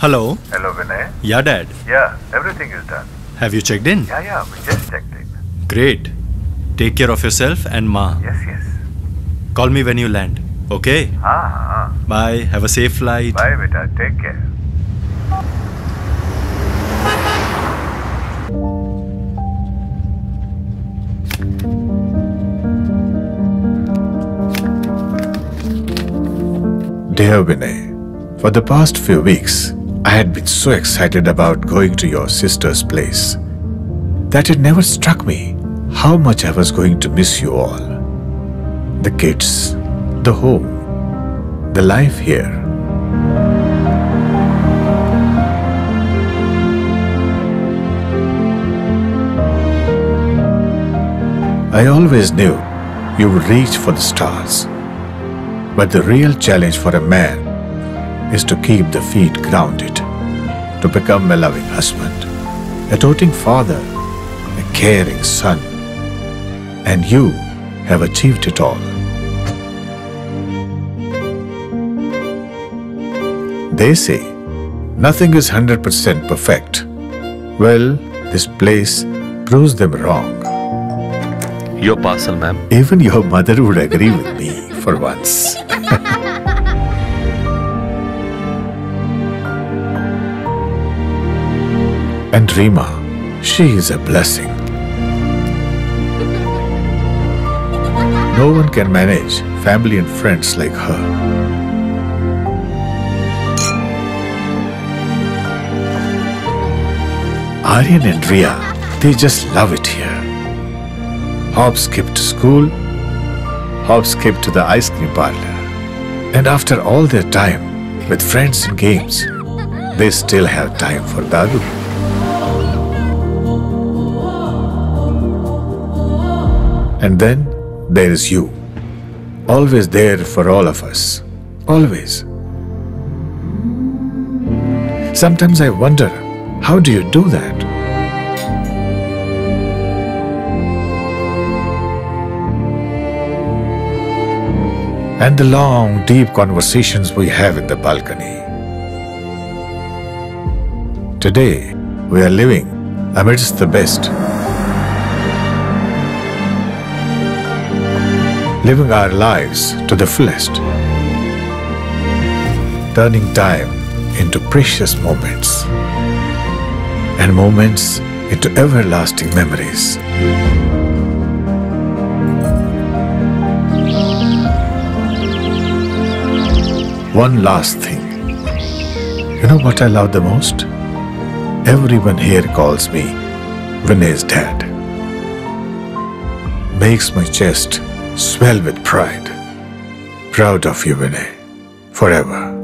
Hello. Hello, Vinay. Yeah, Dad. Yeah, everything is done. Have you checked in? Yeah, we just checked in. Great. Take care of yourself and Ma. Yes. Call me when you land. Okay? Bye. Have a safe flight. Bye, beta. Take care. Dear Vinay, for the past few weeks, I had been so excited about going to your sister's place that it never struck me how much I was going to miss you all. The kids, the home, the life here. I always knew you would reach for the stars, but the real challenge for a man is to keep the feet grounded, to become a loving husband, a doting father, a caring son. And you have achieved it all. They say nothing is 100% perfect. Well, this place proves them wrong. Your parcel, ma'am. Even your mother would agree with me for once. And Rima, she is a blessing. No one can manage family and friends like her. Aryan and Rhea, they just love it here. Hop skipped to school, hop skipped to the ice cream parlor. And after all their time with friends and games, they still have time for Dadu. And then there is you, always there for all of us, always. Sometimes I wonder, how do you do that? And the long, deep conversations we have in the balcony. Today, we are living amidst the best. Living our lives to the fullest, turning time into precious moments and moments into everlasting memories. One last thing, you know what I love the most? Everyone here calls me Vinay's dad. Makes my chest swell with pride. Proud of you, Vinay. Forever.